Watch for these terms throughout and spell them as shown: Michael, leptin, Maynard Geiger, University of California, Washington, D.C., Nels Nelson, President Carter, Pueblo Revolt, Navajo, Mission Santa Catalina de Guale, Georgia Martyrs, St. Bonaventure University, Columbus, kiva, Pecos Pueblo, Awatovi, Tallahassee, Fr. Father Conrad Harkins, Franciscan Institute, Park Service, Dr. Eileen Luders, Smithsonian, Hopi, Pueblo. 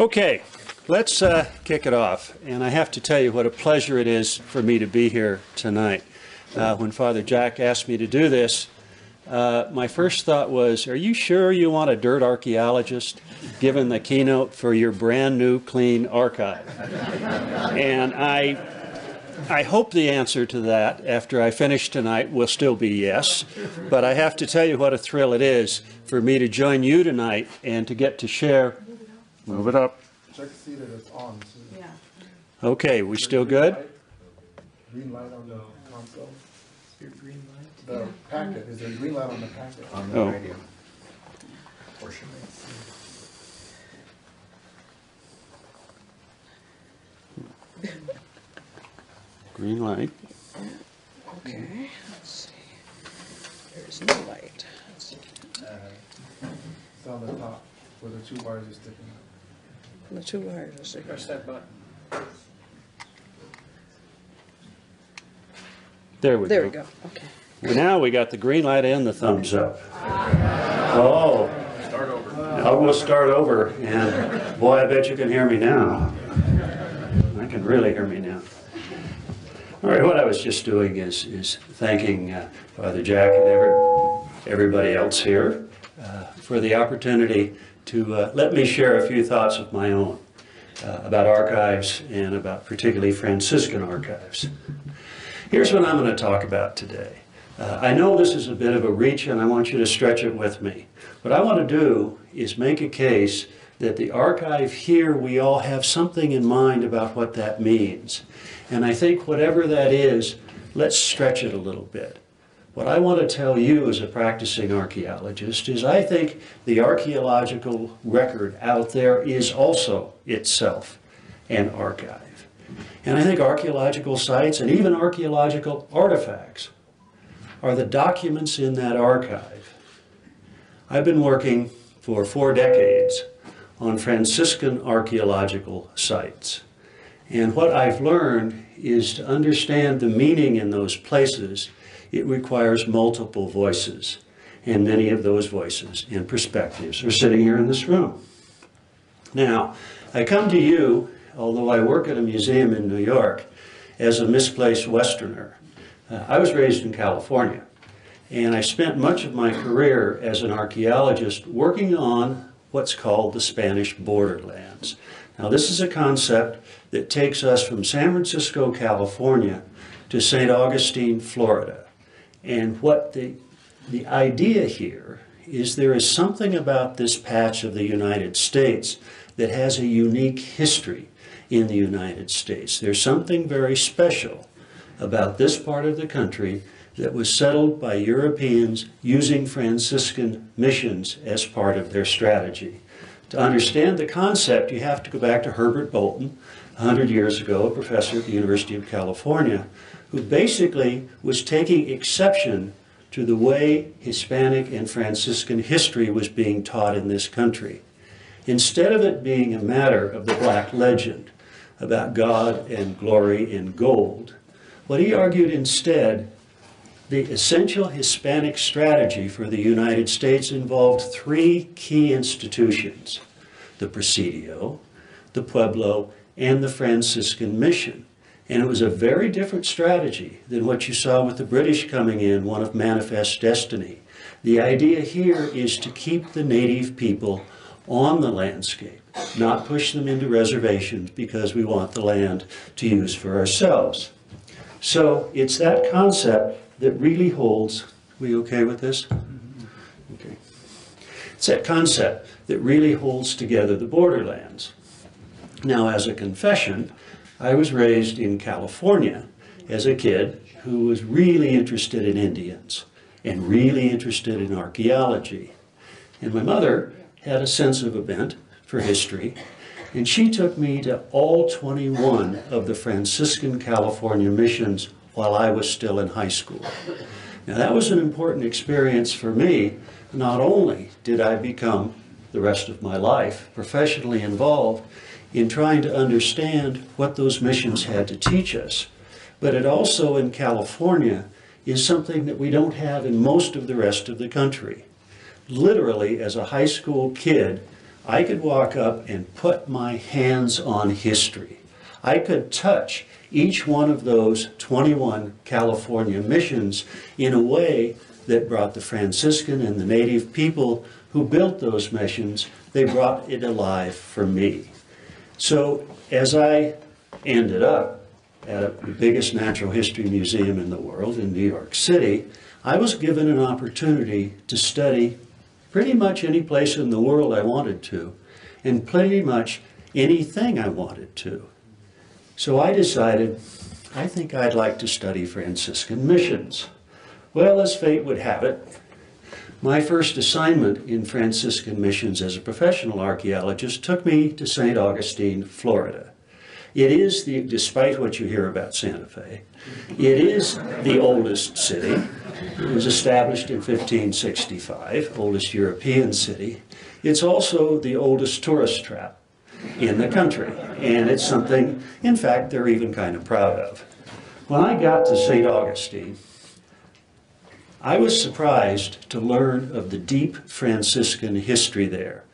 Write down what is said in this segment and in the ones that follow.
Okay, let's kick it off. And I have to tell you what a pleasure it is for me to be here tonight. When Father Jack asked me to do this, my first thought was, are you sure you want a dirt archaeologist given the keynote for your brand new clean archive? And I hope the answer to that, after I finish tonight, will still be yes. But I have to tell you what a thrill it is for me to join you tonight and to get to share. Move it up. Check to see that it's on. Yeah. Okay, we still good? Green light on the console. Your green light? The packet. Is there a green light on the packet? On the radio. Portion. Green light. Okay, let's see. There's no light. Let's see. It's on the top where the two wires are sticking out. The two wires are sticking out. Press that button. There we go. There we go. Okay. Well, now we got the green light and the thumbs up. Oh. Start over. I will start over. And boy, I bet you can hear me now. I can really hear me now. All right. What I was just doing is thanking Father Jack and everybody else here for the opportunity to let me share a few thoughts of my own about archives and about particularly Franciscan archives. Here's what I'm going to talk about today. I know this is a bit of a reach and I want you to stretch it with me. What I want to do is make a case that the archive here, we all have something in mind about what that means. And I think whatever that is, let's stretch it a little bit. What I want to tell you as a practicing archaeologist is I think the archaeological record out there is also itself an archive. And I think archaeological sites and even archaeological artifacts are the documents in that archive. I've been working for 4 decades on Franciscan archaeological sites. And what I've learned is to understand the meaning in those places, it requires multiple voices, and many of those voices and perspectives are sitting here in this room. Now, I come to you, although I work at a museum in New York, as a misplaced Westerner. I was raised in California, and I spent much of my career as an archaeologist working on what's called the Spanish borderlands. Now, this is a concept that takes us from San Francisco, California, to St. Augustine, Florida. And what the idea here is there is something about this patch of the United States that has a unique history in the United States. There's something very special about this part of the country that was settled by Europeans using Franciscan missions as part of their strategy. To understand the concept, you have to go back to Herbert Bolton, 100 years ago, a professor at the University of California, who basically was taking exception to the way Hispanic and Franciscan history was being taught in this country. Instead of it being a matter of the black legend about God and glory and gold, what he argued instead, the essential Hispanic strategy for the United States involved 3 key institutions, the Presidio, the Pueblo, and the Franciscan Mission. And it was a very different strategy than what you saw with the British coming in, one of manifest destiny. The idea here is to keep the native people on the landscape, not push them into reservations because we want the land to use for ourselves. So it's that concept that really holds, we okay with this? Okay. It's that concept that really holds together the borderlands. Now, as a confession, I was raised in California as a kid who was really interested in Indians and really interested in archaeology. And my mother had a sense of a bent for history, and she took me to all 21 of the Franciscan California missions while I was still in high school. Now, that was an important experience for me. Not only did I become, the rest of my life, professionally involved in trying to understand what those missions had to teach us. But it also in California is something that we don't have in most of the rest of the country. Literally, as a high school kid, I could walk up and put my hands on history. I could touch each one of those 21 California missions in a way that brought the Franciscan and the native people who built those missions, they brought it alive for me. So as I ended up at the biggest natural history museum in the world in New York City, I was given an opportunity to study pretty much any place in the world I wanted to, and pretty much anything I wanted to. So I decided, I think I'd like to study Franciscan missions. Well, as fate would have it, my first assignment in Franciscan missions as a professional archaeologist took me to St. Augustine, Florida. It is the, despite what you hear about Santa Fe, it is the oldest city. It was established in 1565, oldest European city. It's also the oldest tourist trap in the country, and it's something, in fact, they're even kind of proud of. When I got to St. Augustine, I was surprised to learn of the deep Franciscan history there.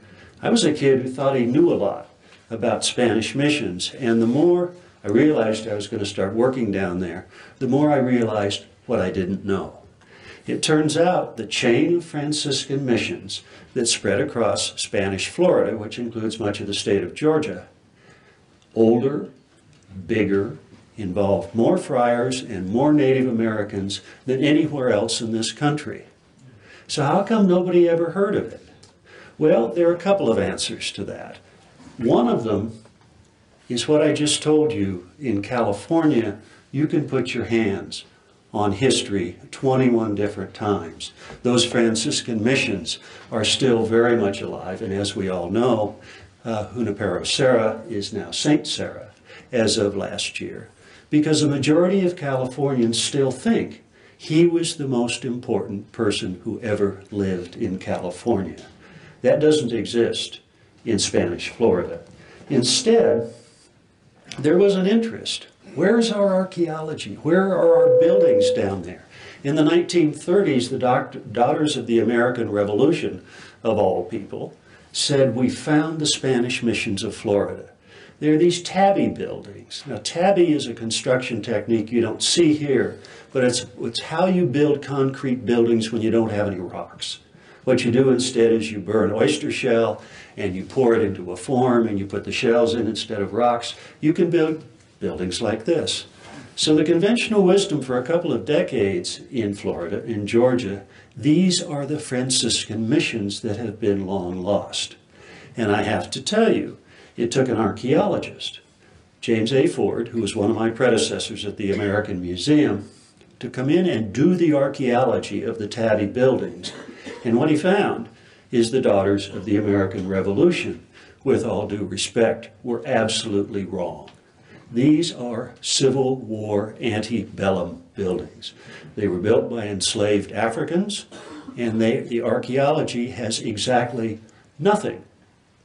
I was a kid who thought he knew a lot about Spanish missions, and the more I realized I was going to start working down there, the more I realized what I didn't know. It turns out the chain of Franciscan missions that spread across Spanish Florida, which includes much of the state of Georgia, older, bigger, involved more friars and more Native Americans than anywhere else in this country. So how come nobody ever heard of it? Well, there are a couple of answers to that. One of them is what I just told you. In California, you can put your hands on history 21 different times. Those Franciscan missions are still very much alive, and as we all know, Junipero Serra is now St. Serra as of last year, because the majority of Californians still think he was the most important person who ever lived in California. That doesn't exist in Spanish Florida. Instead, there was an interest. Where's our archaeology? Where are our buildings down there? In the 1930s, the Daughters of the American Revolution, of all people, said, we found the Spanish missions of Florida. There are these tabby buildings. Now, tabby is a construction technique you don't see here, but it's how you build concrete buildings when you don't have any rocks. What you do instead is you burn oyster shell and you pour it into a form and you put the shells in instead of rocks. You can build buildings like this. So the conventional wisdom for a couple of decades in Florida, in Georgia, these are the Franciscan missions that have been long lost. And I have to tell you, it took an archaeologist, James A. Ford, who was one of my predecessors at the American Museum, to come in and do the archaeology of the tabby buildings. And what he found is the Daughters of the American Revolution, with all due respect, were absolutely wrong. These are Civil War antebellum buildings. They were built by enslaved Africans, and the archaeology has exactly nothing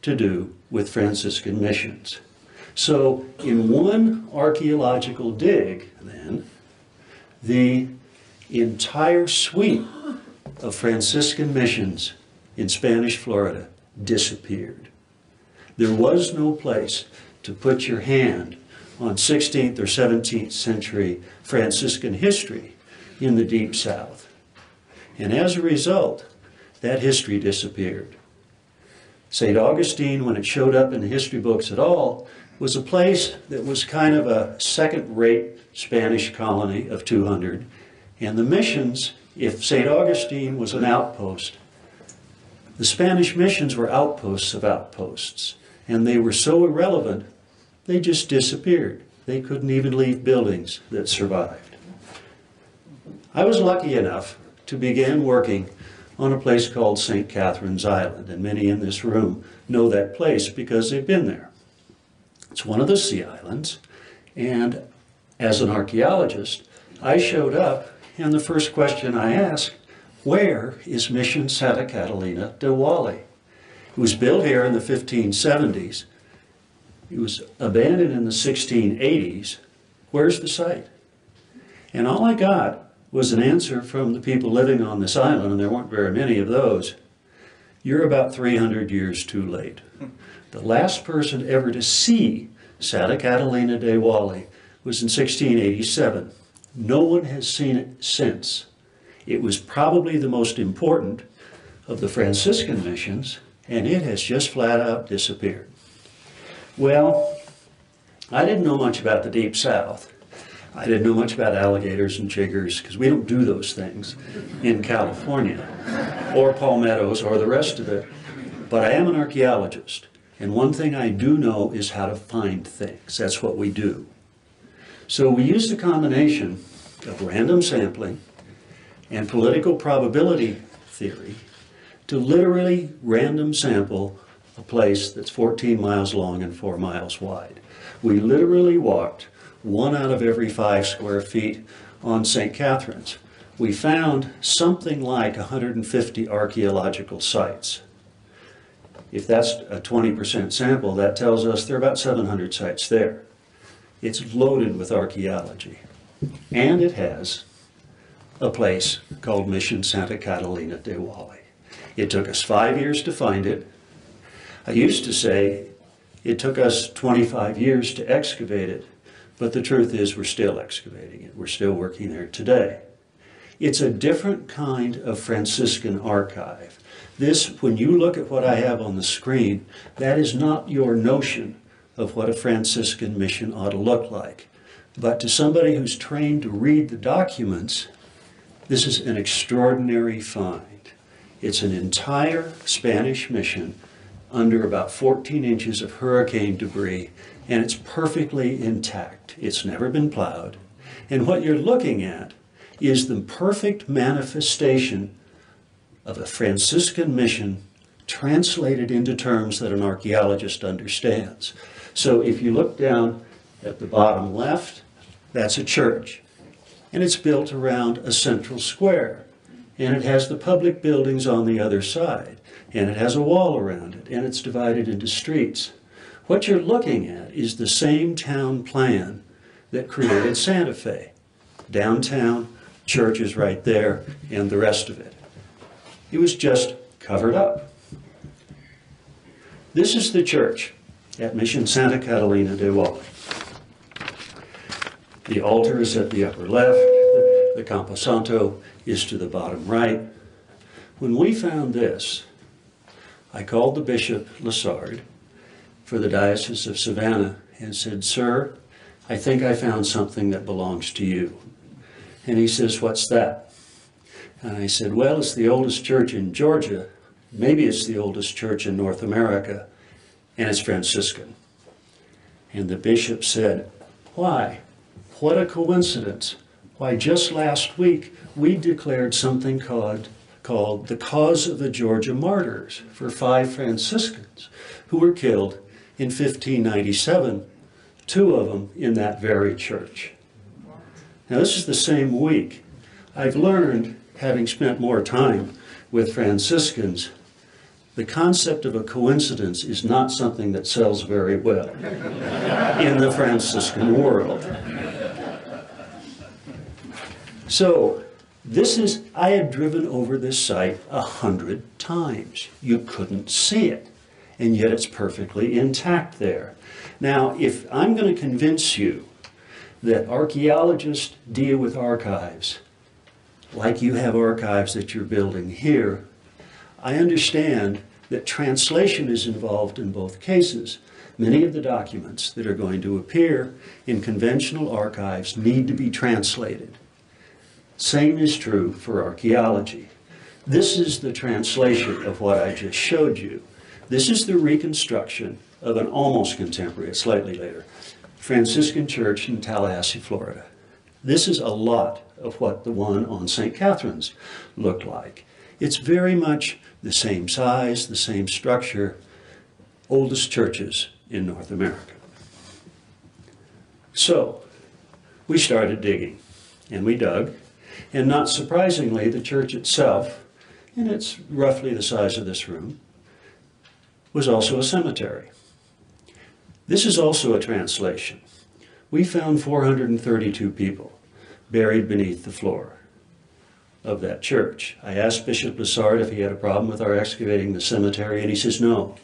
to do with Franciscan missions. So in one archaeological dig, then, the entire suite of Franciscan missions in Spanish Florida disappeared. There was no place to put your hand on 16th or 17th century Franciscan history in the Deep South. And as a result, that history disappeared. St. Augustine, when it showed up in the history books at all, was a place that was kind of a second-rate Spanish colony of 200. And the missions, if St. Augustine was an outpost, the Spanish missions were outposts of outposts. And they were so irrelevant, they just disappeared. They couldn't even leave buildings that survived. I was lucky enough to begin working on a place called St. Catherine's Island, and many in this room know that place because they've been there. It's one of the Sea Islands, and as an archaeologist, I showed up, and the first question I asked, where is Mission Santa Catalina de Guale? It was built here in the 1570s. It was abandoned in the 1680s. Where's the site? And all I got was an answer from the people living on this island, and there weren't very many of those. you're about 300 years too late. The last person ever to see Santa Catalina de Guale was in 1687. No one has seen it since. It was probably the most important of the Franciscan missions, and it has just flat out disappeared. Well, I didn't know much about the Deep South. I didn't know much about alligators and chiggers, because we don't do those things in California, or palmettos, or the rest of it. But I am an archaeologist, and one thing I do know is how to find things. That's what we do. So we use the combination of random sampling and political probability theory to literally random sample a place that's 14 miles long and 4 miles wide. We literally walked 1 out of every 5 square feet on St. Catherine's. We found something like 150 archaeological sites. If that's a 20% sample, that tells us there are about 700 sites there. It's loaded with archaeology, and it has a place called Mission Santa Catalina de Guale. It took us 5 years to find it. I used to say it took us 25 years to excavate it, but the truth is we're still excavating it. We're still working there today. It's a different kind of Franciscan archive. This, when you look at what I have on the screen, that is not your notion of what a Franciscan mission ought to look like. But to somebody who's trained to read the documents, this is an extraordinary find. It's an entire Spanish mission under about 14 inches of hurricane debris, and it's perfectly intact. It's never been plowed. And what you're looking at is the perfect manifestation of a Franciscan mission translated into terms that an archaeologist understands. So if you look down at the bottom left, that's a church. And it's built around a central square. And it has the public buildings on the other side. And it has a wall around it. And it's divided into streets. What you're looking at is the same town plan that created Santa Fe. Downtown, churches right there, and the rest of it. It was just covered up. This is the church at Mission Santa Catalina de Guale. The altar is at the upper left. The Camposanto is to the bottom right. When we found this, I called the Bishop Lessard for the Diocese of Savannah and said, "Sir, I think I found something that belongs to you." And he says, "What's that?" And I said, "Well, it's the oldest church in Georgia. Maybe it's the oldest church in North America, and it's Franciscan." And the bishop said, "Why? What a coincidence. Why, just last week, we declared something called the Cause of the Georgia Martyrs for 5 Franciscans who were killed in 1597, 2 of them in that very church." Now, this is the same week. I've learned, having spent more time with Franciscans, the concept of a coincidence is not something that sells very well in the Franciscan world. So this is, I had driven over this site 100 times. You couldn't see it, and yet it's perfectly intact there. Now, if I'm going to convince you that archaeologists deal with archives like you have archives that you're building here, I understand that translation is involved in both cases. Many of the documents that are going to appear in conventional archives need to be translated. Same is true for archaeology. This is the translation of what I just showed you. This is the reconstruction of an almost contemporary, slightly later, Franciscan church in Tallahassee, Florida. This is a lot of what the one on St. Catherine's looked like. It's very much the same size, the same structure, oldest churches in North America. So we started digging, and we dug, and not surprisingly, the church itself, and it's roughly the size of this room, was also a cemetery. This is also a translation. We found 432 people buried beneath the floor. of that church. I asked Bishop Lessard if he had a problem with our excavating the cemetery, and he says no.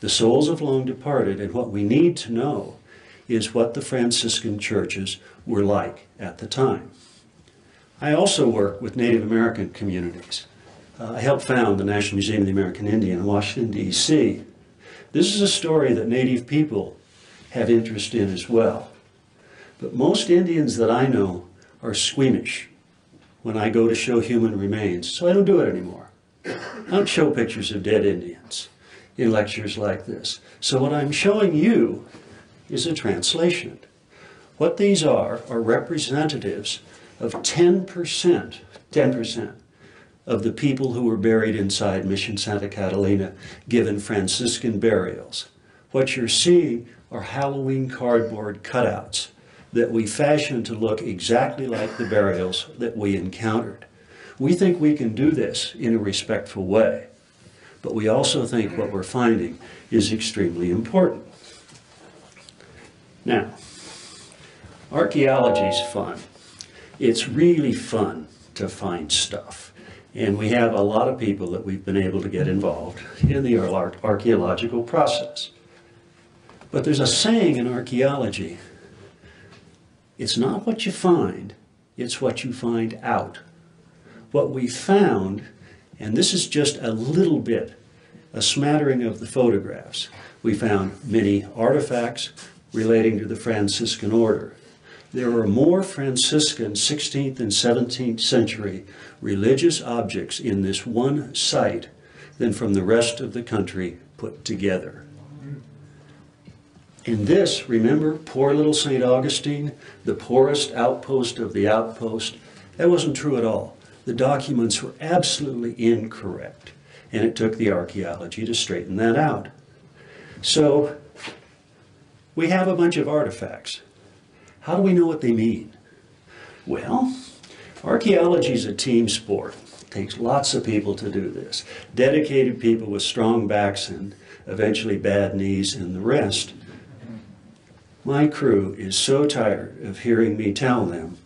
The souls of long departed, and what we need to know is what the Franciscan churches were like at the time. I also work with Native American communities. I helped found the National Museum of the American Indian in Washington, D.C. This is a story that Native people have interest in as well. But most Indians that I know are squeamish when I go to show human remains, so I don't do it anymore. I don't show pictures of dead Indians in lectures like this. So what I'm showing you is a translation. What these are representatives of 10% of the people who were buried inside Mission Santa Catalina, given Franciscan burials. What you're seeing are Halloween cardboard cutouts that we fashioned to look exactly like the burials that we encountered. We think we can do this in a respectful way, but we also think what we're finding is extremely important. Now, archaeology's fun. It's really fun to find stuff. And we have a lot of people that we've been able to get involved in the archaeological process. But there's a saying in archaeology, it's not what you find, it's what you find out. What we found, and this is just a little bit, a smattering of the photographs, we found many artifacts relating to the Franciscan order. There were more Franciscan 16th and 17th century religious objects in this one site than from the rest of the country put together. In this, remember poor little St. Augustine, the poorest outpost of the outpost? That wasn't true at all. The documents were absolutely incorrect, and it took the archaeology to straighten that out. So we have a bunch of artifacts. How do we know what they mean? Well, archaeology is a team sport. It takes lots of people to do this. Dedicated people with strong backs and eventually bad knees and the rest. My crew is so tired of hearing me tell them,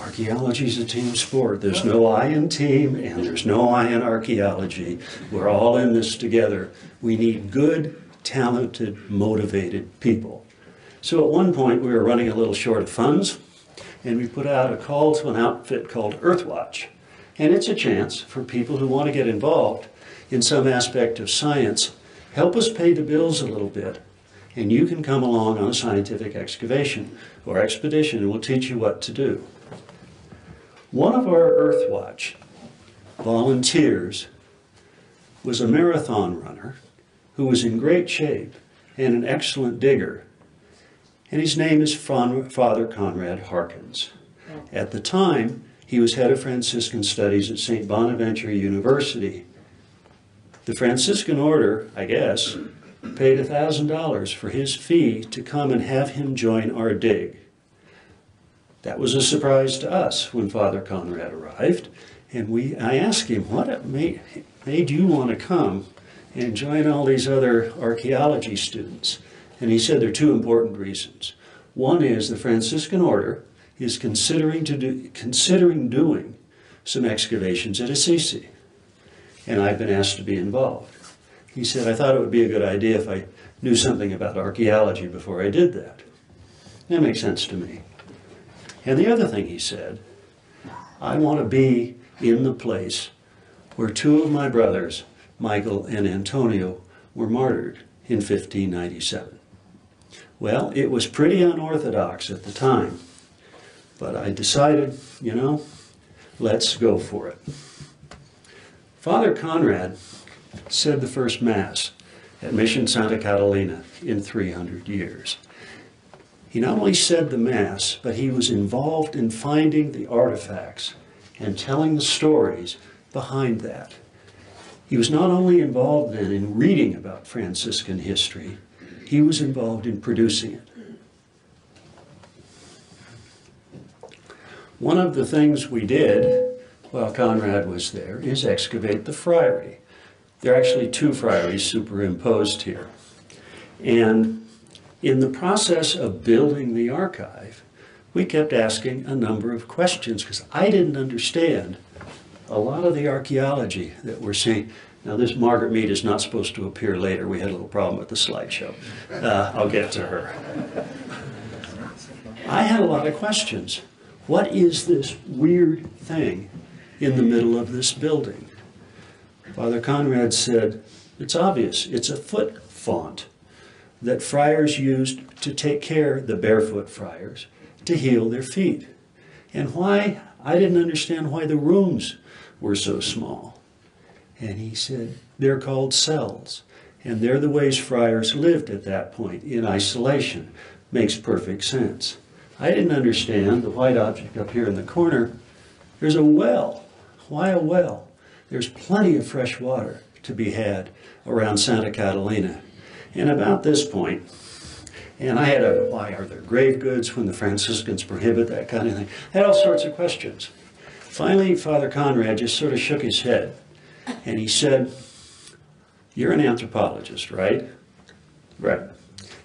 archaeology is a team sport. There's no I in team and there's no I in archaeology. We're all in this together. We need good, talented, motivated people. So at one point we were running a little short of funds, and we put out a call to an outfit called Earthwatch. And it's a chance for people who want to get involved in some aspect of science, help us pay the bills a little bit, and you can come along on a scientific excavation or expedition, and we'll teach you what to do. One of our Earthwatch volunteers was a marathon runner who was in great shape and an excellent digger. And his name is Father Conrad Harkins. At the time, he was head of Franciscan Studies at St. Bonaventure University. The Franciscan Order, I guess, paid $1,000 for his fee to come and have him join our dig. That was a surprise to us when Father Conrad arrived, and I asked him, what made you want to come and join all these other archaeology students? And he said there are two important reasons. One is the Franciscan Order is considering doing some excavations at Assisi, and I've been asked to be involved. He said, I thought it would be a good idea if I knew something about archaeology before I did that. That makes sense to me. And the other thing he said, I want to be in the place where two of my brothers, Michael and Antonio, were martyred in 1597. Well, it was pretty unorthodox at the time, but I decided, you know, let's go for it. Father Conrad said the first Mass at Mission Santa Catalina in 300 years. He not only said the Mass, but he was involved in finding the artifacts and telling the stories behind that. He was not only involved then in reading about Franciscan history, he was involved in producing it. One of the things we did while Conrad was there is excavate the friary. There are actually two friaries superimposed here. And in the process of building the archive, we kept asking a number of questions because I didn't understand a lot of the archaeology that we're seeing. Now, this Margaret Mead is not supposed to appear later. We had a little problem with the slideshow. I'll get to her. I had a lot of questions. What is this weird thing in the middle of this building? Father Conrad said, it's obvious. It's a foot font that friars used to take care, the barefoot friars, to heal their feet. And why, I didn't understand why the rooms were so small. And he said, they're called cells. And they're the ways friars lived at that point, in isolation. Makes perfect sense. I didn't understand the white object up here in the corner. There's a well. Why a well? There's plenty of fresh water to be had around Santa Catalina. And about this point, and I had a, why are there grave goods when the Franciscans prohibit that kind of thing? I had all sorts of questions. Finally, Father Conrad just sort of shook his head. And he said, you're an anthropologist, right? Right.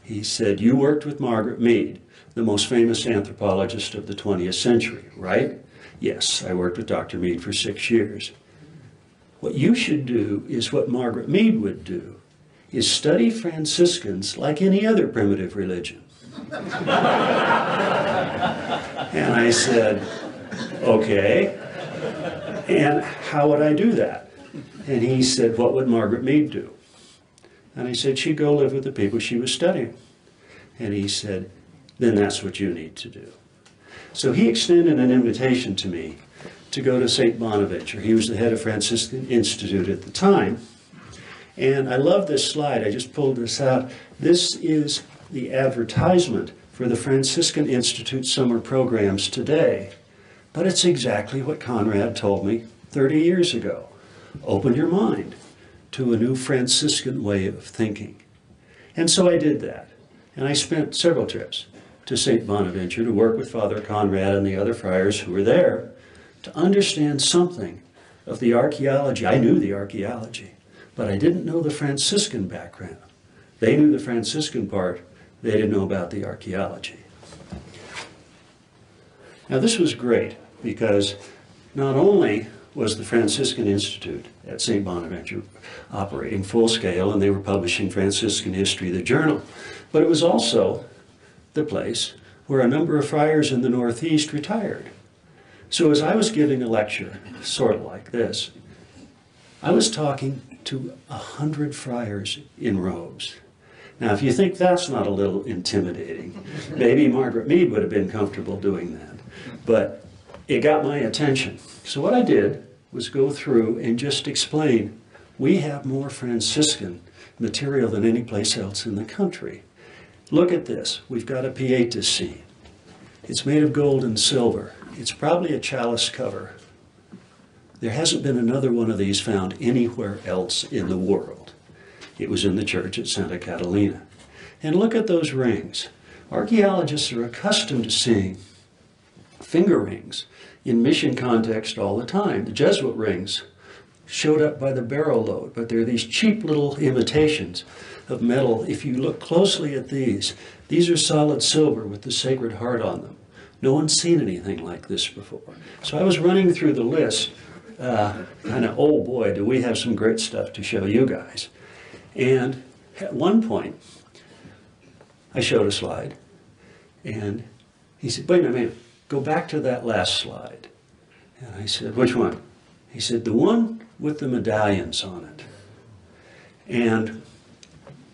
He said, you worked with Margaret Mead, the most famous anthropologist of the 20th century, right? Yes, I worked with Dr. Mead for 6 years. What you should do is what Margaret Mead would do, is study Franciscans like any other primitive religion. And I said, okay. And how would I do that? And he said, what would Margaret Mead do? And I said, she'd go live with the people she was studying. And he said, then that's what you need to do. So he extended an invitation to me to go to St. Bonaventure. He was the head of Franciscan Institute at the time. And I love this slide. I just pulled this out. This is the advertisement for the Franciscan Institute summer programs today. But it's exactly what Conrad told me 30 years ago. Open your mind to a new Franciscan way of thinking. And so I did that. And I spent several trips to St. Bonaventure to work with Father Conrad and the other friars who were there to understand something of the archaeology. I knew the archaeology, but I didn't know the Franciscan background. They knew the Franciscan part. They didn't know about the archaeology. Now, this was great because not only was the Franciscan Institute at St. Bonaventure operating full scale, and they were publishing Franciscan History, the journal, but it was also the place where a number of friars in the Northeast retired. So as I was giving a lecture, sort of like this, I was talking to 100 friars in robes. Now, if you think that's not a little intimidating, maybe Margaret Mead would have been comfortable doing that, but it got my attention. So what I did was go through and just explain, we have more Franciscan material than any place else in the country. Look at this. We've got a Pietà scene. It's made of gold and silver. It's probably a chalice cover. There hasn't been another one of these found anywhere else in the world. It was in the church at Santa Catalina. And look at those rings. Archaeologists are accustomed to seeing finger rings in mission context all the time. The Jesuit rings showed up by the barrel load, but they're these cheap little imitations of metal. If you look closely at these are solid silver with the Sacred Heart on them. No one's seen anything like this before. So I was running through the list, kind of, oh boy, do we have some great stuff to show you guys. And at one point, I showed a slide, and he said, wait a minute, go back to that last slide. And I said, which one? He said, the one with the medallions on it. And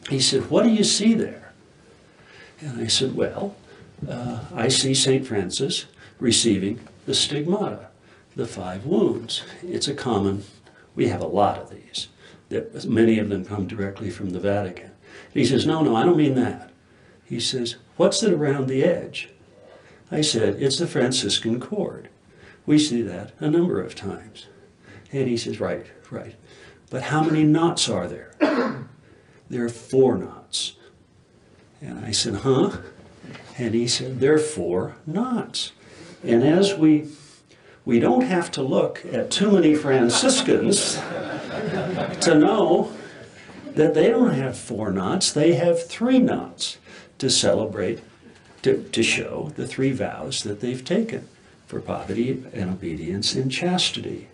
he said, what do you see there? And I said, well, I see St. Francis receiving the stigmata, the 5 wounds. It's a common, we have a lot of these, that many of them come directly from the Vatican. And he says, no, I don't mean that. He says, what's it around the edge? I said, it's the Franciscan cord. We see that a number of times. And he says, right. But how many knots are there? There are 4 knots. And I said, huh? And he said, there are 4 knots. And as we don't have to look at too many Franciscans to know that they don't have 4 knots, they have 3 knots to celebrate. To show the 3 vows that they've taken for poverty and obedience and chastity.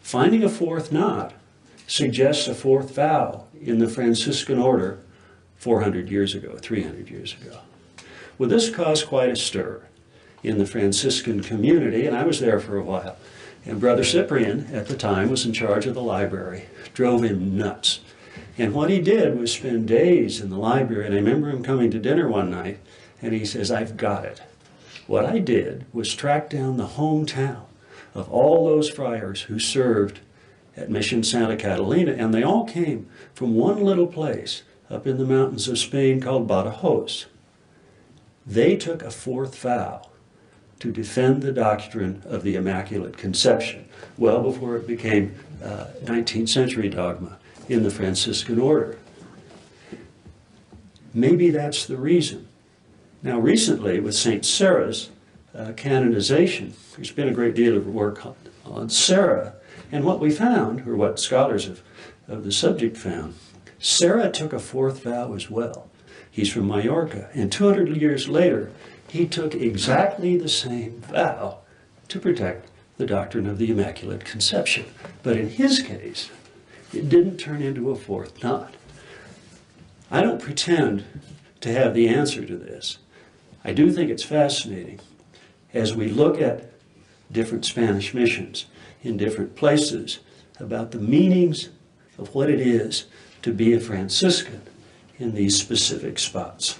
Finding a fourth knot suggests a fourth vow in the Franciscan order 400 years ago, 300 years ago. Well, this caused quite a stir in the Franciscan community, and I was there for a while. And Brother Cyprian, at the time, was in charge of the library, drove him nuts. And what he did was spend days in the library, and I remember him coming to dinner one night, and he says, "I've got it." What I did was track down the hometown of all those friars who served at Mission Santa Catalina, and they all came from one little place up in the mountains of Spain called Badajoz. They took a fourth vow to defend the doctrine of the Immaculate Conception, well before it became 19th century dogma in the Franciscan order. Maybe that's the reason. Now recently, with St. Sarah's canonization, there's been a great deal of work on Sarah, and what we found, or what scholars of the subject found, Sarah took a fourth vow as well. He's from Mallorca, and 200 years later, he took exactly the same vow to protect the doctrine of the Immaculate Conception. But in his case, it didn't turn into a fourth knot. I don't pretend to have the answer to this. I do think it's fascinating as we look at different Spanish missions in different places about the meanings of what it is to be a Franciscan in these specific spots.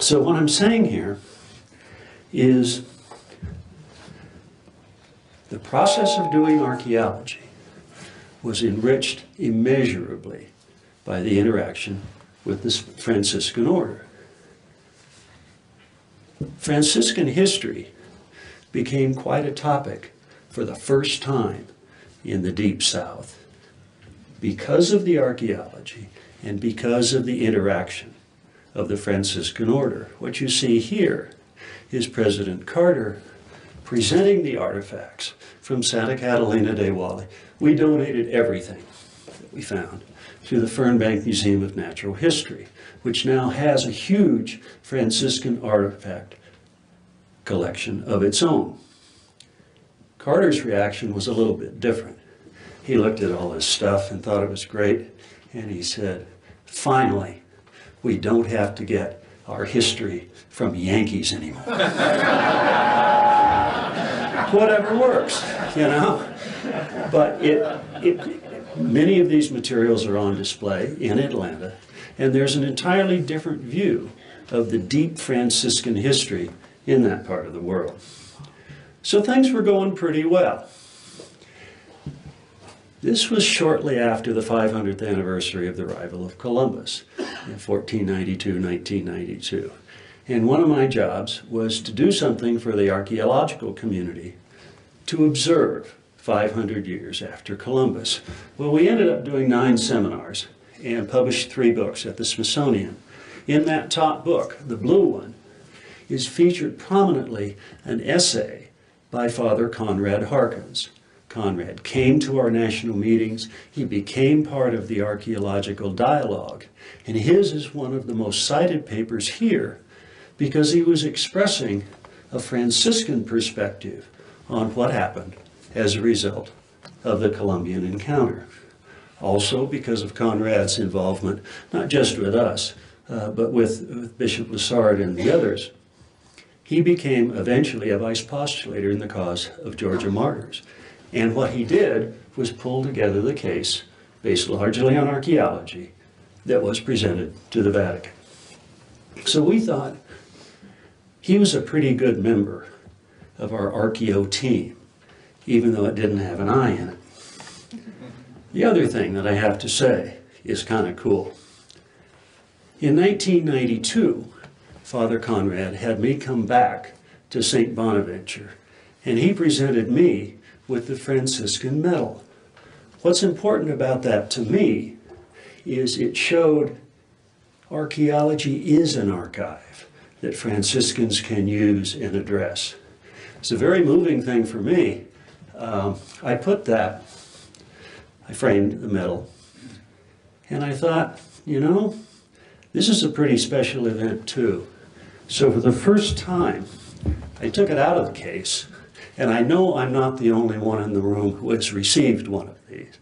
So what I'm saying here is the process of doing archaeology was enriched immeasurably by the interaction with the Franciscan order. Franciscan history became quite a topic for the first time in the Deep South because of the archaeology and because of the interaction of the Franciscan order. What you see here is President Carter presenting the artifacts from Santa Catalina de Guale. We donated everything that we found to the Fernbank Museum of Natural History, which now has a huge Franciscan artifact collection of its own. Carter's reaction was a little bit different. He looked at all this stuff and thought it was great, and he said, "Finally, we don't have to get our history from Yankees anymore." Whatever works, you know? But many of these materials are on display in Atlanta, and there's an entirely different view of the deep Franciscan history in that part of the world. So things were going pretty well. This was shortly after the 500th anniversary of the arrival of Columbus in 1492, 1992. And one of my jobs was to do something for the archaeological community to observe 500 years after Columbus. Well, we ended up doing 9 seminars and published 3 books at the Smithsonian. In that top book, the blue one, is featured prominently an essay by Father Conrad Harkins. Conrad came to our national meetings. He became part of the archaeological dialogue, and his is one of the most cited papers here because he was expressing a Franciscan perspective on what happened as a result of the Columbian encounter. Also because of Conrad's involvement, not just with us, but with Bishop Lessard and the others, he became eventually a vice postulator in the cause of Georgia Martyrs. And what he did was pull together the case, based largely on archaeology, that was presented to the Vatican. So we thought he was a pretty good member of our archaeo team, even though it didn't have an eye in it. The other thing that I have to say is kind of cool. In 1992, Father Conrad had me come back to St. Bonaventure, and he presented me with the Franciscan medal. What's important about that to me is it showed archaeology is an archive that Franciscans can use and address. It's a very moving thing for me. I framed the medal, and I thought, you know, this is a pretty special event too. So for the first time, I took it out of the case, And I know I'm not the only one in the room who has received one of these.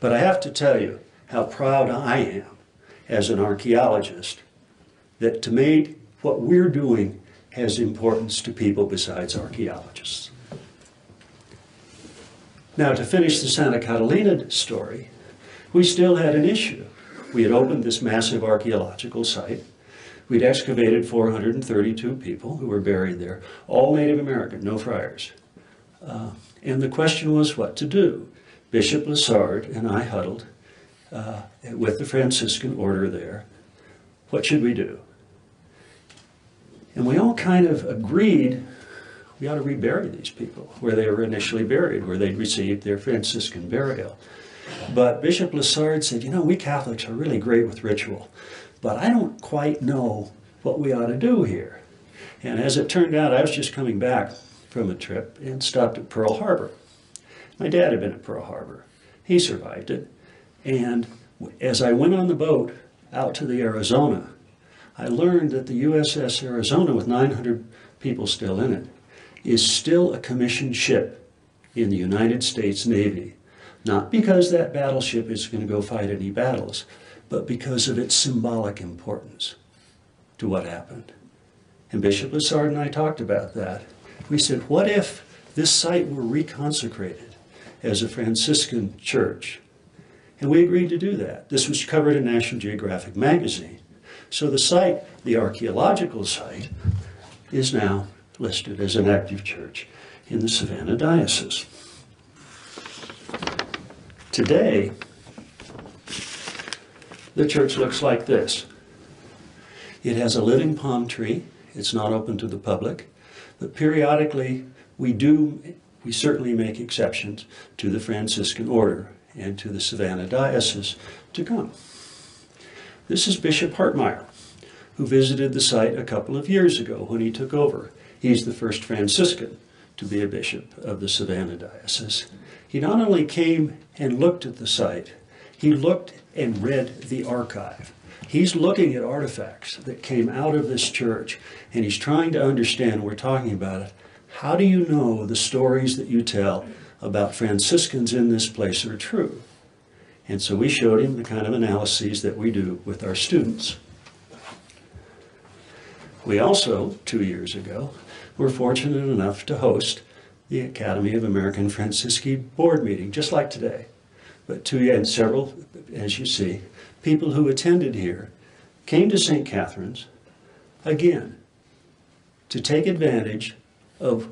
But I have to tell you how proud I am as an archaeologist that to me, what we're doing has importance to people besides archaeologists. Now, to finish the Santa Catalina story, we still had an issue. We had opened this massive archaeological site. We'd excavated 432 people who were buried there, all Native American, no friars. And the question was what to do. Bishop Lessard and I huddled with the Franciscan order there. What should we do? And we all kind of agreed we ought to rebury these people where they were initially buried, where they'd received their Franciscan burial. But Bishop Lessard said, you know, we Catholics are really great with ritual, but I don't quite know what we ought to do here. And as it turned out, I was just coming back from a trip and stopped at Pearl Harbor. My dad had been at Pearl Harbor. He survived it. And as I went on the boat out to the Arizona, I learned that the USS Arizona, with 900 people still in it, is still a commissioned ship in the United States Navy. Not because that battleship is going to go fight any battles, but because of its symbolic importance to what happened. And Bishop Lessard and I talked about that. We said, what if this site were reconsecrated as a Franciscan church? And we agreed to do that. This was covered in National Geographic magazine. So the site, the archaeological site, is now listed as an active church in the Savannah Diocese. Today, the church looks like this. It has a living palm tree. It's not open to the public, but periodically we certainly make exceptions to the Franciscan order and to the Savannah Diocese to come. This is Bishop Hartmeyer, who visited the site a couple of years ago when he took over. He's the first Franciscan to be a bishop of the Savannah Diocese. He not only came and looked at the site, he looked and read the archive. He's looking at artifacts that came out of this church, and he's trying to understand, we're talking about it, how do you know the stories that you tell about Franciscans in this place are true? And so we showed him the kind of analyses that we do with our students. We also, 2 years ago, were fortunate enough to host the Academy of American Francisci board meeting, just like today. But and several, as you see, people who attended here came to St. Catherine's, again, to take advantage of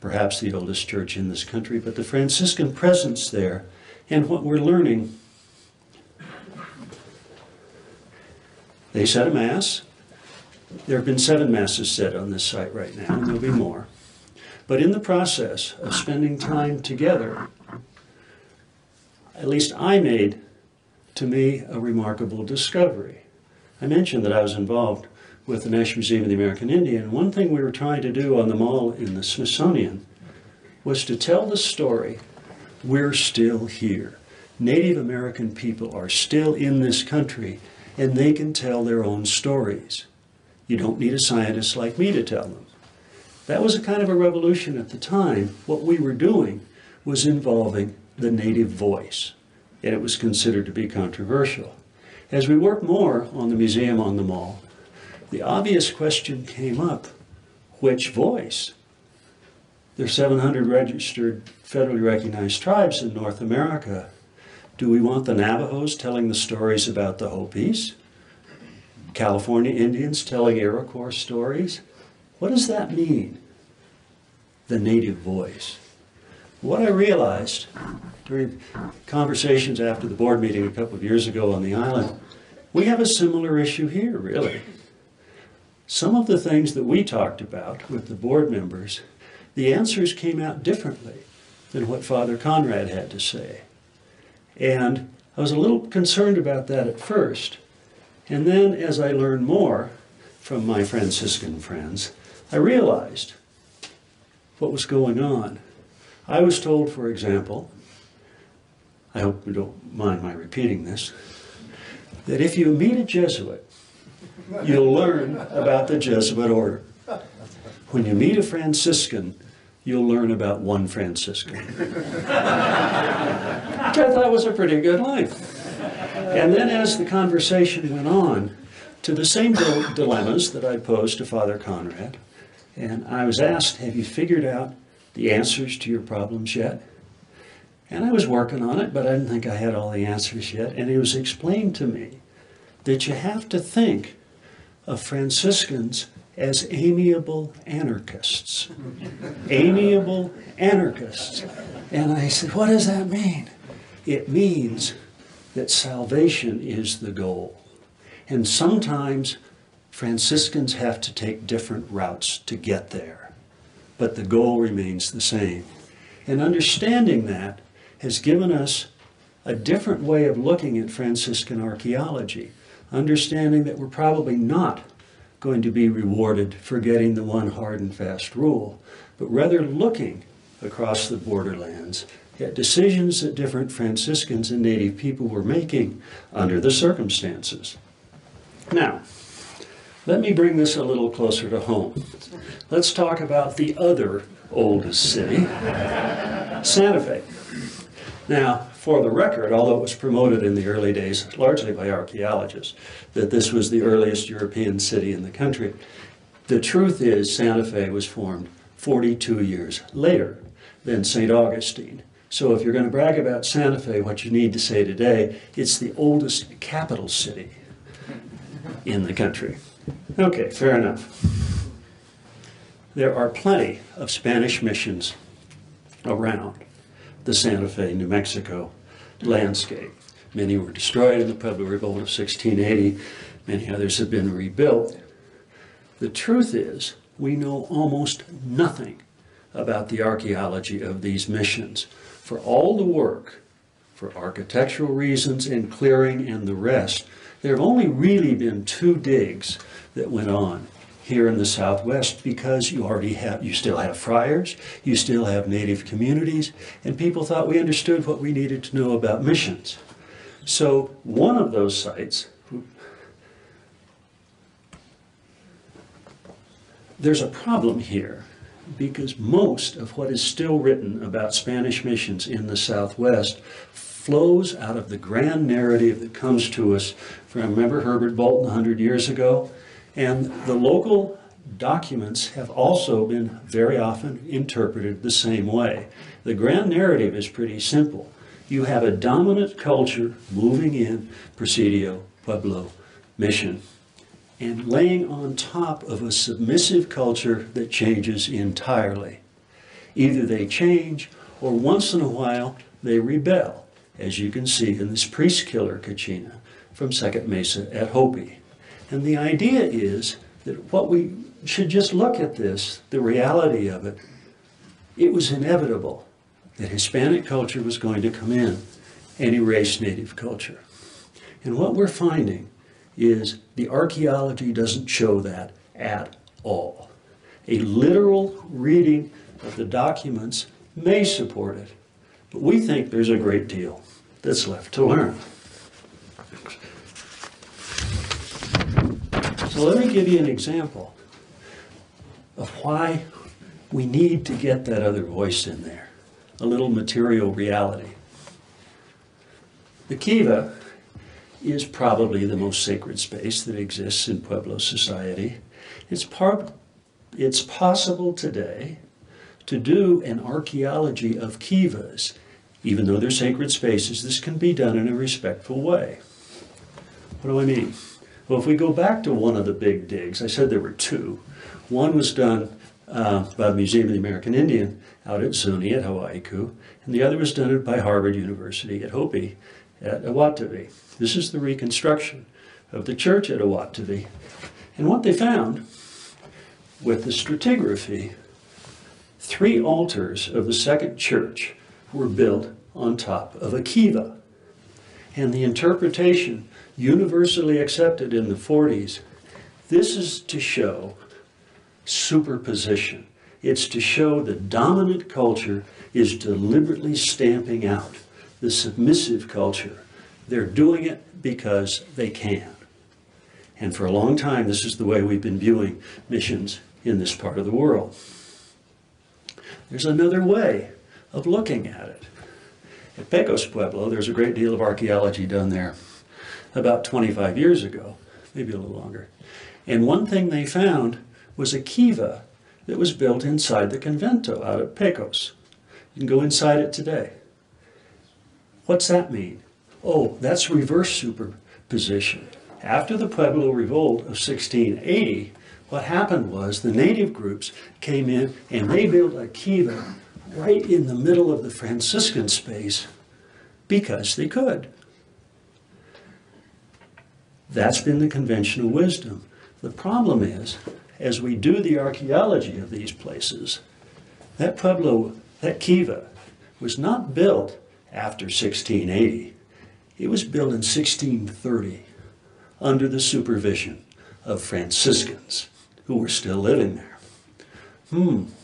perhaps the oldest church in this country, but the Franciscan presence there and what we're learning. They said a mass. There have been 7 masses said on this site right now, and there'll be more. But in the process of spending time together, at least I made, to me, a remarkable discovery. I mentioned that I was involved with the National Museum of the American Indian. One thing we were trying to do on the mall in the Smithsonian was to tell the story, we're still here. Native American people are still in this country, and they can tell their own stories. You don't need a scientist like me to tell them. That was a kind of a revolution at the time. What we were doing was involving the native voice, and it was considered to be controversial. As we worked more on the museum on the mall, the obvious question came up, which voice? There are 700 registered federally recognized tribes in North America. Do we want the Navajos telling the stories about the Hopis? California Indians telling Iroquois stories? What does that mean? The native voice. What I realized during conversations after the board meeting a couple of years ago on the island, we have a similar issue here, really. Some of the things that we talked about with the board members, the answers came out differently than what Father Conrad had to say. And I was a little concerned about that at first. And then as I learned more from my Franciscan friends, I realized what was going on. I was told, for example, I hope you don't mind my repeating this, that if you meet a Jesuit, you'll learn about the Jesuit order. When you meet a Franciscan, you'll learn about one Franciscan. Which I thought was a pretty good line. And then as the conversation went on, to the same dilemmas that I posed to Father Conrad, and I was asked, have you figured out the answers to your problems yet? And I was working on it, but I didn't think I had all the answers yet. And it was explained to me that you have to think of Franciscans as amiable anarchists. Amiable anarchists. And I said, what does that mean? It means that salvation is the goal. And sometimes Franciscans have to take different routes to get there, but the goal remains the same. And understanding that has given us a different way of looking at Franciscan archaeology, understanding that we're probably not going to be rewarded for getting the one hard and fast rule, but rather looking across the borderlands at decisions that different Franciscans and native people were making under the circumstances. Now, let me bring this a little closer to home. Let's talk about the other oldest city, Santa Fe. Now, for the record, although it was promoted in the early days, largely by archaeologists, that this was the earliest European city in the country, the truth is Santa Fe was formed 42 years later than St. Augustine. So if you're going to brag about Santa Fe, what you need to say today, it's the oldest capital city in the country. Okay, fair enough. There are plenty of Spanish missions around the Santa Fe, New Mexico landscape. Many were destroyed in the Pueblo Revolt of 1680. Many others have been rebuilt. The truth is, we know almost nothing about the archaeology of these missions. For all the work, for architectural reasons and clearing and the rest, there have only really been 2 digs that went on here in the Southwest, because you still have friars, you still have native communities, and people thought we understood what we needed to know about missions. So one of those sites, there's a problem here, because most of what is still written about Spanish missions in the Southwest flows out of the grand narrative that comes to us from, remember, Herbert Bolton 100 years ago? And the local documents have also been very often interpreted the same way. The grand narrative is pretty simple. You have a dominant culture moving in Presidio, Pueblo, Mission, and laying on top of a submissive culture that changes entirely. Either they change, or once in a while they rebel, as you can see in this priest killer Kachina from Second Mesa at Hopi. And the idea is that what we should just look at this, the reality of it, it was inevitable that Hispanic culture was going to come in and erase native culture. And what we're finding is the archaeology doesn't show that at all. A literal reading of the documents may support it, but we think there's a great deal that's left to learn. So let me give you an example of why we need to get that other voice in there, a little material reality. The kiva is probably the most sacred space that exists in Pueblo society. It's possible today to do an archaeology of kivas. Even though they're sacred spaces, this can be done in a respectful way. What do I mean? Well, if we go back to one of the big digs, I said there were 2. One was done by the Museum of the American Indian out at Zuni at Hawaiiku, and the other was done by Harvard University at Hopi at Awatovi. This is the reconstruction of the church at Awatovi. And what they found with the stratigraphy, 3 altars of the second church were built on top of a kiva. And the interpretation universally accepted in the 40s, this is to show superposition. It's to show the dominant culture is deliberately stamping out the submissive culture. They're doing it because they can. And for a long time, this is the way we've been viewing missions in this part of the world. There's another way of looking at it. At Pecos Pueblo, there's a great deal of archaeology done there about 25 years ago, maybe a little longer. And one thing they found was a kiva that was built inside the convento out at Pecos. You can go inside it today. What's that mean? Oh, that's reverse superposition. After the Pueblo Revolt of 1680, what happened was the native groups came in and they built a kiva right in the middle of the Franciscan space because they could. That's been the conventional wisdom. The problem is, as we do the archaeology of these places, that Pueblo, that kiva, was not built after 1680. It was built in 1630 under the supervision of Franciscans who were still living there.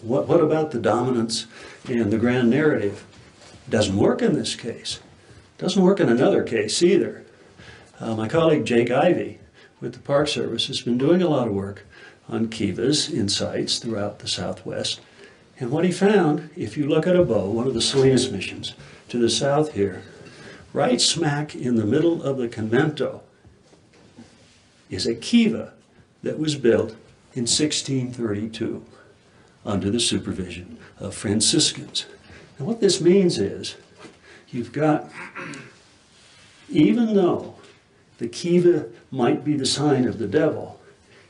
What about the dominance and the grand narrative? Doesn't work in this case. Doesn't work in another case either. My colleague Jake Ivey with the Park Service has been doing a lot of work on kivas in sites throughout the Southwest. And what he found, if you look at Abo, one of the Salinas missions to the south here, right smack in the middle of the convento is a kiva that was built in 1632 under the supervision of Franciscans. And what this means is, you've got, even though the kiva might be the sign of the devil,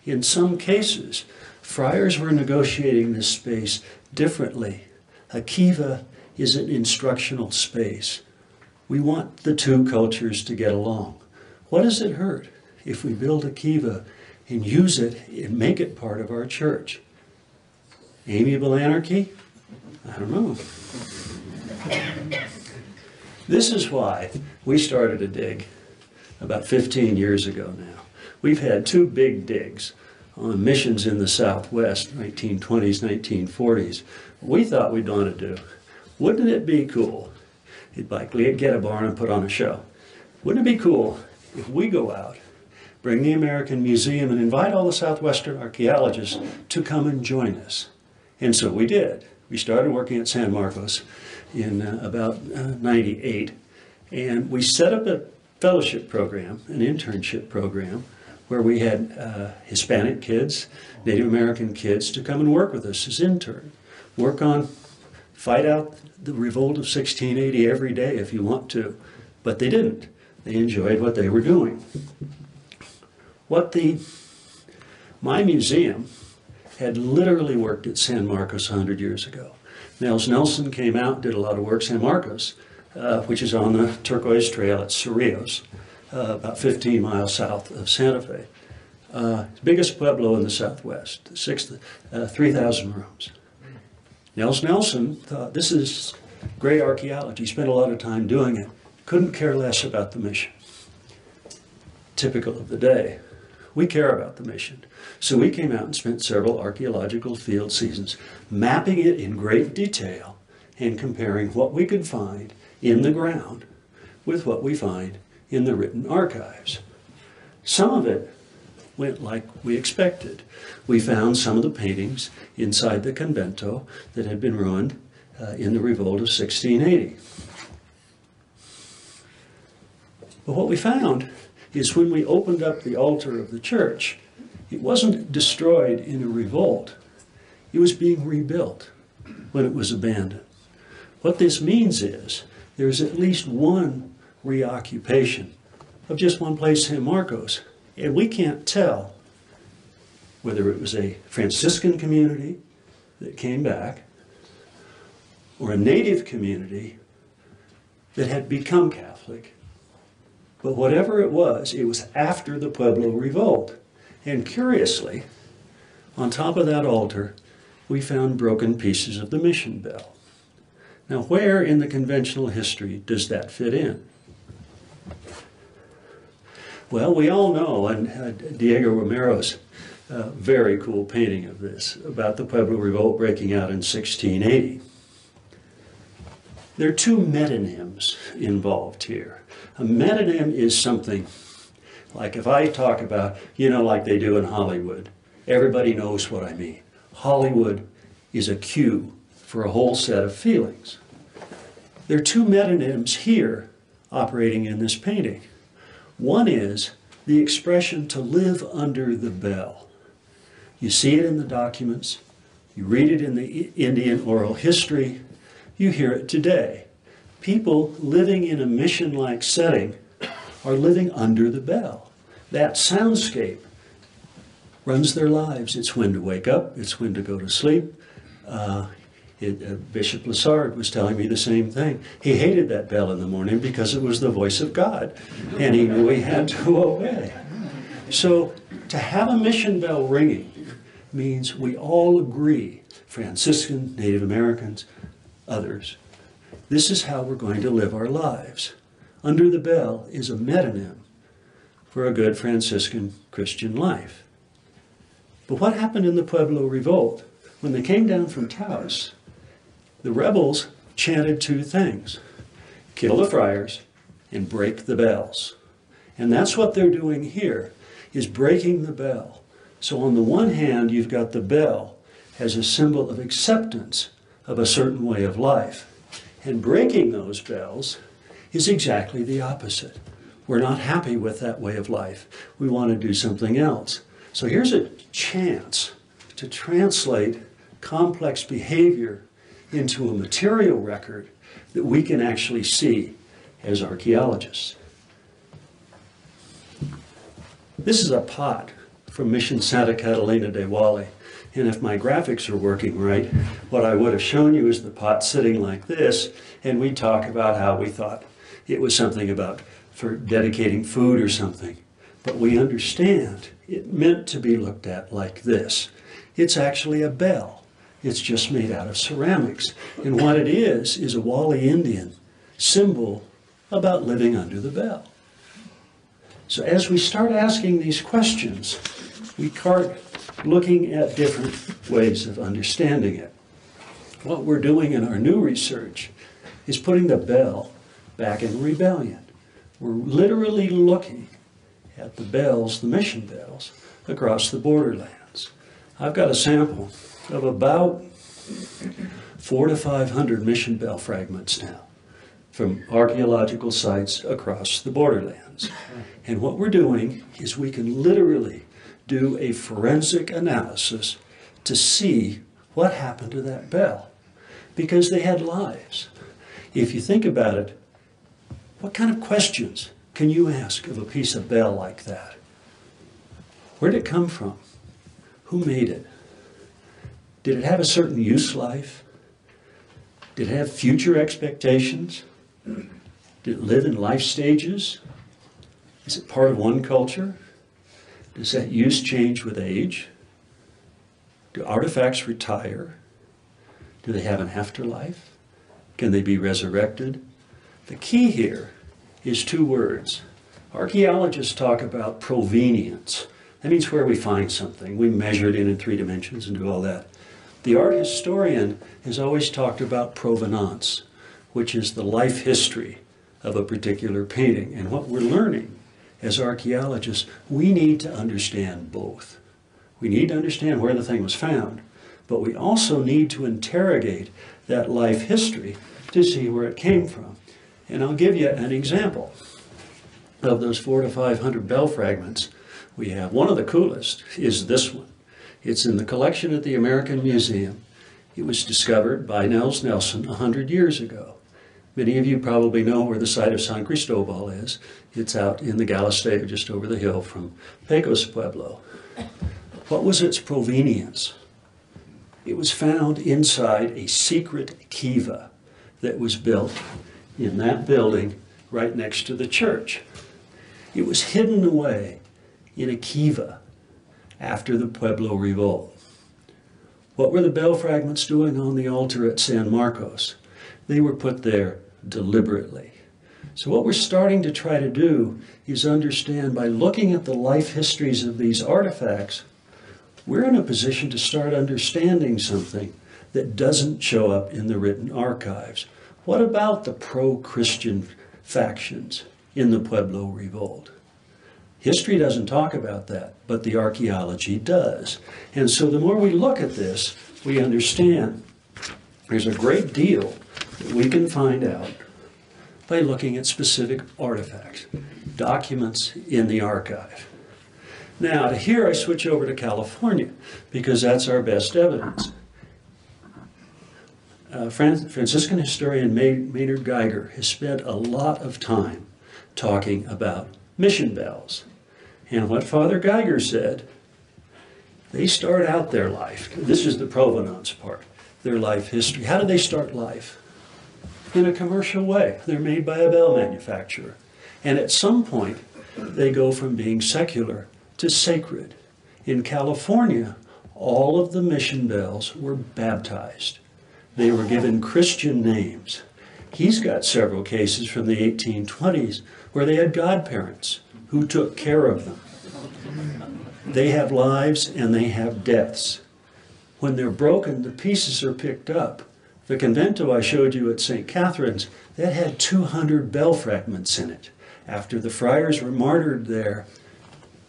in some cases, friars were negotiating this space differently. A kiva is an instructional space. We want the two cultures to get along. What does it hurt if we build a kiva and use it and make it part of our church? Amiable anarchy? I don't know. This is why we started a dig about 15 years ago now. We've had two big digs on missions in the Southwest, 1920s, 1940s. We thought we'd want to do, wouldn't it be cool? You'd likely get a barn and put on a show. Wouldn't it be cool if we go out, bring the American Museum and invite all the Southwestern archaeologists to come and join us? And so we did. We started working at San Marcos in about 98, and we set up a fellowship program, an internship program, where we had Hispanic kids, Native American kids, to come and work with us as intern. Work on, fight out the revolt of 1680 every day if you want to, but they didn't. They enjoyed what they were doing. What my museum had literally worked at San Marcos 100 years ago. Nels Nelson came out, did a lot of work. San Marcos, which is on the Turquoise Trail at Cerrillos, about 15 miles south of Santa Fe. Biggest pueblo in the Southwest, 3,000 rooms. Nels Nelson thought, this is great archaeology, spent a lot of time doing it, couldn't care less about the mission. Typical of the day. We care about the mission. So we came out and spent several archaeological field seasons mapping it in great detail and comparing what we could find in the ground with what we find in the written archives. Some of it went like we expected. We found some of the paintings inside the convento that had been ruined in the revolt of 1680. But what we found is when we opened up the altar of the church, it wasn't destroyed in a revolt. It was being rebuilt when it was abandoned. What this means is there's at least one reoccupation of just one place, San Marcos, and we can't tell whether it was a Franciscan community that came back or a native community that had become Catholic. But whatever it was after the Pueblo Revolt. And curiously, on top of that altar, we found broken pieces of the mission bell. Now, where in the conventional history does that fit in? Well, we all know, and Diego Romero's very cool painting of this, about the Pueblo Revolt breaking out in 1680. There are two metonyms involved here. A metonym is something like if I talk about, you know, like they do in Hollywood, everybody knows what I mean. Hollywood is a cue for a whole set of feelings. There are two metonyms here operating in this painting. One is the expression to live under the bell. You see it in the documents, you read it in the Indian oral history, you hear it today. People living in a mission-like setting are living under the bell. That soundscape runs their lives. It's when to wake up, it's when to go to sleep. Bishop Lessard was telling me the same thing. He hated that bell in the morning because it was the voice of God, and he knew he had to obey. So to have a mission bell ringing means we all agree, Franciscan, Native Americans, others, this is how we're going to live our lives. Under the bell is a metonym for a good Franciscan Christian life. But what happened in the Pueblo Revolt? When they came down from Taos, the rebels chanted two things: kill the friars and break the bells. And that's what they're doing here, is breaking the bell. So on the one hand, you've got the bell as a symbol of acceptance of a certain way of life. And breaking those bells is exactly the opposite. We're not happy with that way of life. We want to do something else. So here's a chance to translate complex behavior into a material record that we can actually see as archaeologists. This is a pot from Mission Santa Catalina de Guale. And if my graphics are working right, what I would have shown you is the pot sitting like this, and we talk about how we thought it was something about for dedicating food or something. But we understand it meant to be looked at like this. It's actually a bell. It's just made out of ceramics. And what it is a Guale Indian symbol about living under the bell. So as we start asking these questions, we start looking at different ways of understanding it. What we're doing in our new research is putting the bell back in rebellion. We're literally looking at the bells, the mission bells, across the borderlands. I've got a sample of about 400 to 500 mission bell fragments now from archaeological sites across the borderlands. And what we're doing is we can literally do a forensic analysis to see what happened to that bell, because they had lives. If you think about it, what kind of questions can you ask of a piece of bell like that? Where did it come from? Who made it? Did it have a certain use life? Did it have future expectations? Did it live in life stages? Is it part of one culture? Does that use change with age? Do artifacts retire? Do they have an afterlife? Can they be resurrected? The key here is two words. Archaeologists talk about provenience. That means where we find something. We measure it in 3 dimensions and do all that. The art historian has always talked about provenance, which is the life history of a particular painting. And what we're learning as archaeologists, we need to understand both. We need to understand where the thing was found, but we also need to interrogate that life history to see where it came from. And I'll give you an example of those 400 to 500 bell fragments we have. One of the coolest is this one. It's in the collection at the American Museum. It was discovered by Nels Nelson 100 years ago. Many of you probably know where the site of San Cristobal is. It's out in the Guale State, just over the hill from Pecos Pueblo. What was its provenience? It was found inside a secret kiva that was built in that building right next to the church. It was hidden away in a kiva after the Pueblo Revolt. What were the bell fragments doing on the altar at San Marcos? They were put there deliberately. So what we're starting to try to do is understand, by looking at the life histories of these artifacts, we're in a position to start understanding something that doesn't show up in the written archives. What about the pro-Christian factions in the Pueblo Revolt? History doesn't talk about that, but the archaeology does. And so the more we look at this, we understand There's a great deal that we can find out by looking at specific artifacts, documents in the archive. Now, to here I switch over to California, because that's our best evidence. Franciscan historian Maynard Geiger has spent a lot of time talking about mission bells. And what Father Geiger said, they start out their life. This is the provenance part, their life history. How do they start life? In a commercial way. They're made by a bell manufacturer. And at some point, they go from being secular to sacred. In California, all of the mission bells were baptized. They were given Christian names. He's got several cases from the 1820s where they had godparents who took care of them. They have lives and they have deaths. When they're broken, the pieces are picked up. The convento I showed you at St. Catherine's, that had 200 bell fragments in it. After the friars were martyred there,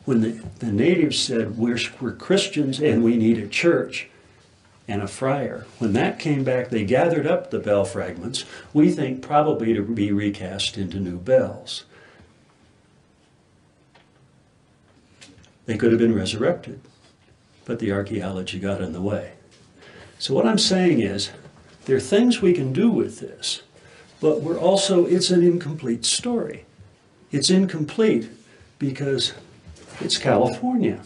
when the natives said, we're Christians and we need a church and a friar. When that came back, they gathered up the bell fragments, we think probably to be recast into new bells. They could have been resurrected, but the archaeology got in the way. So what I'm saying is, there are things we can do with this, but we're also, it's an incomplete story. It's incomplete because it's California.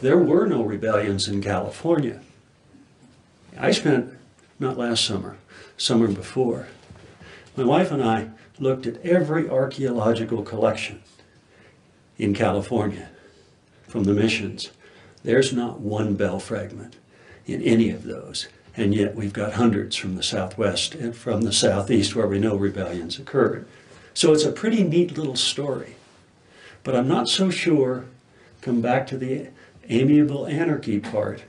There were no rebellions in California. I spent, not last summer, summer before, my wife and I looked at every archaeological collection in California from the missions. There's not one bell fragment in any of those, and yet we've got hundreds from the Southwest and from the Southeast where we know rebellions occurred. So it's a pretty neat little story, but I'm not so sure, come back to the amiable anarchy part,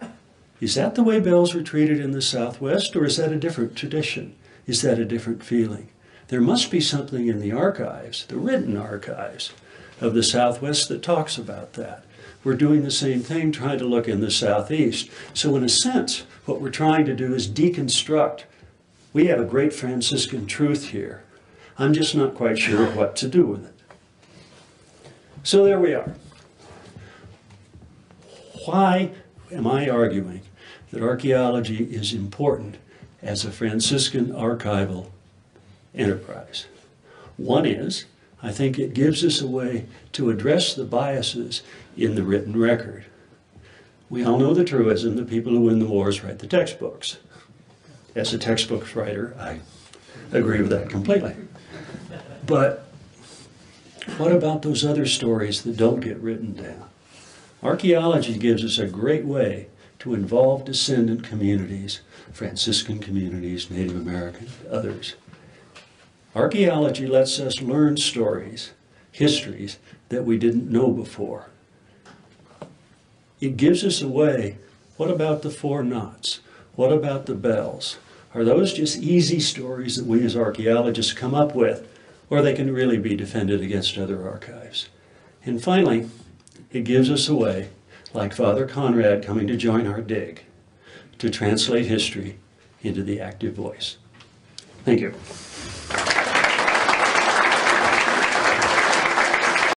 is that the way bells were treated in the Southwest, or is that a different tradition? Is that a different feeling? There must be something in the archives, the written archives of the Southwest that talks about that. We're doing the same thing, trying to look in the Southeast. So in a sense, what we're trying to do is deconstruct. We have a great Franciscan truth here. I'm just not quite sure what to do with it. So there we are. Why am I arguing that archaeology is important as a Franciscan archival enterprise? One is, I think it gives us a way to address the biases in the written record. We all know the truism that people who win the wars write the textbooks. As a textbooks writer, I agree with that completely. But what about those other stories that don't get written down? Archaeology gives us a great way to involve descendant communities, Franciscan communities, Native American, others. Archaeology lets us learn stories, histories that we didn't know before. It gives us a way. What about the four knots? What about the bells? Are those just easy stories that we as archaeologists come up with, or they can really be defended against other archives? And finally, it gives us a way, like Father Conrad coming to join our dig, to translate history into the active voice. Thank you.